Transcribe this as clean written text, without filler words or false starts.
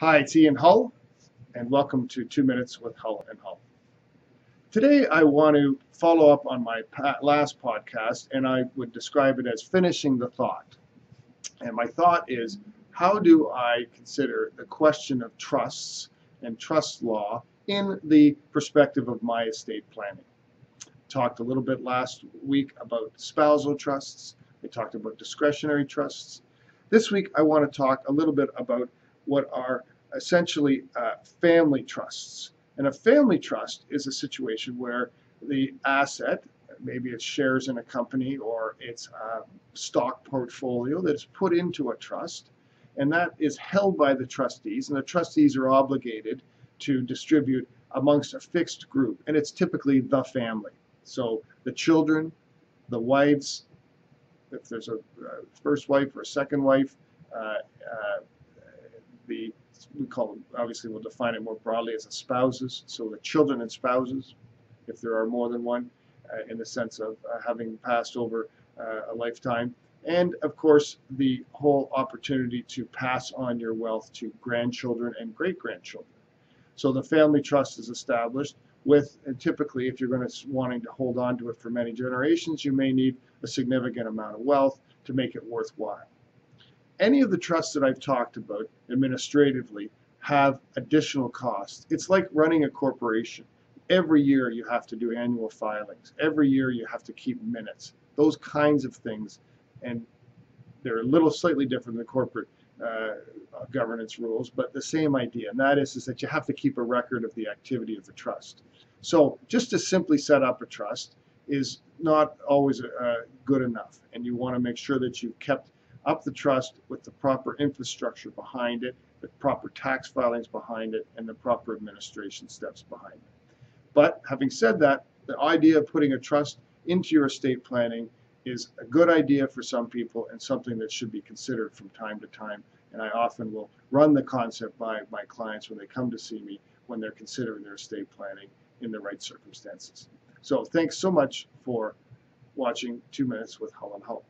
Hi, it's Ian Hull, and welcome to 2 Minutes with Hull and Hull. Today I want to follow up on my last podcast, and I would describe it as finishing the thought. And my thought is, how do I consider the question of trusts and trust law in the perspective of my estate planning? Talked a little bit last week about spousal trusts. I talked about discretionary trusts. This week I want to talk a little bit about what are essentially family trusts. And a family trust is a situation where the asset, maybe it's shares in a company or it's a stock portfolio, that's put into a trust, and that is held by the trustees, and the trustees are obligated to distribute amongst a fixed group, and it's typically the family. So the children, the wives, if there's a first wife or a second wife, we call them, obviously we'll define it more broadly as the spouses, so the children and spouses, if there are more than one, in the sense of having passed over a lifetime, and of course the whole opportunity to pass on your wealth to grandchildren and great-grandchildren. So the family trust is established with, and typically if you're going to wanting to hold on to it for many generations, you may need a significant amount of wealth to make it worthwhile. Any of the trusts that I've talked about administratively have additional costs. It's like running a corporation. Every year you have to do annual filings. Every year you have to keep minutes. Those kinds of things, and they're a little slightly different than corporate governance rules, but the same idea, and that is that you have to keep a record of the activity of the trust. So just to simply set up a trust is not always good enough, and you want to make sure that you've kept up the trust with the proper infrastructure behind it, the proper tax filings behind it, and the proper administration steps behind it. But having said that, the idea of putting a trust into your estate planning is a good idea for some people and something that should be considered from time to time. And I often will run the concept by my clients when they come to see me when they're considering their estate planning in the right circumstances. So thanks so much for watching 2 Minutes with Hull and Hull.